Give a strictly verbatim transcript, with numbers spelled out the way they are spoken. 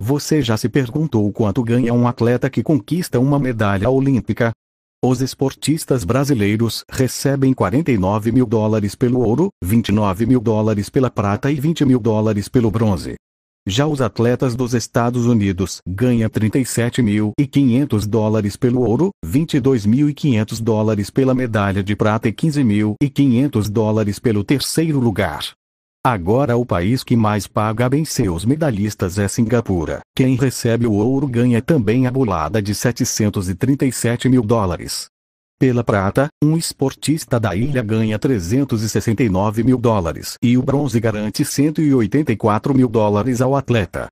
Você já se perguntou quanto ganha um atleta que conquista uma medalha olímpica? Os esportistas brasileiros recebem quarenta e nove mil dólares pelo ouro, vinte e nove mil dólares pela prata e vinte mil dólares pelo bronze. Já os atletas dos Estados Unidos ganham trinta e sete mil e quinhentos dólares pelo ouro, vinte e dois mil e quinhentos dólares pela medalha de prata e quinze mil e quinhentos dólares pelo terceiro lugar. Agora o país que mais paga bem seus medalhistas é Singapura. Quem recebe o ouro ganha também a bolada de setecentos e trinta e sete mil dólares. Pela prata, um esportista da ilha ganha trezentos e sessenta e nove mil dólares e o bronze garante cento e oitenta e quatro mil dólares ao atleta.